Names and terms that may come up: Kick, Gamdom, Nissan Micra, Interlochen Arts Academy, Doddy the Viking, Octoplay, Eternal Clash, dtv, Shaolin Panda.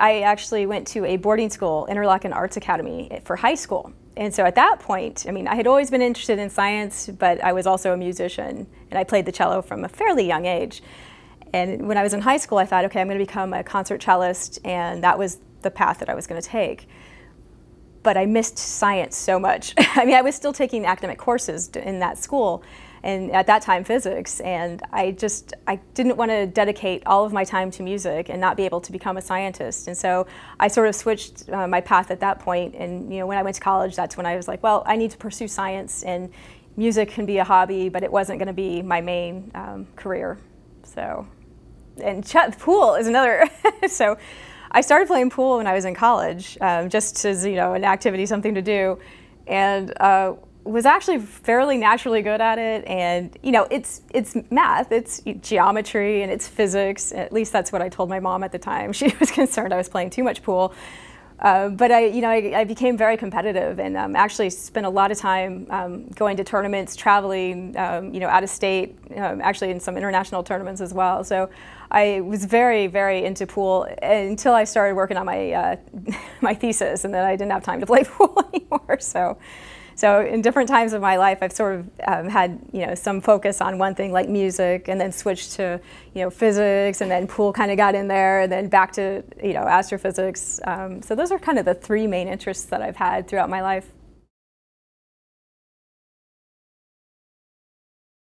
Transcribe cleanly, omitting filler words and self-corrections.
I actually went to a boarding school, Interlochen Arts Academy, for high school. And so at that point, I mean, I had always been interested in science, but I was also a musician, and I played the cello from a fairly young age. And when I was in high school, I thought, okay, I'm going to become a concert cellist, and that was the path that I was going to take. But I missed science so much. I mean, I was still taking academic courses in that school, and at that time, physics, and I didn't want to dedicate all of my time to music and not be able to become a scientist. And so I sort of switched my path at that point, and when I went to college, that's when I was like, well, I need to pursue science, and music can be a hobby, but it wasn't going to be my main career. So, and pool is another, so I started playing pool when I was in college, just as, an activity, something to do, and was actually fairly naturally good at it, and it's math, it's geometry, and it's physics. At least that's what I told my mom at the time. She was concerned I was playing too much pool, but I became very competitive, and actually spent a lot of time going to tournaments, traveling, out of state, actually in some international tournaments as well. So I was very, very into pool until I started working on my my thesis, and then I didn't have time to play pool anymore. So in different times of my life, I've sort of had some focus on one thing, like music, and then switched to physics, and then pool kind of got in there, and then back to astrophysics. So those are kind of the three main interests that I've had throughout my life.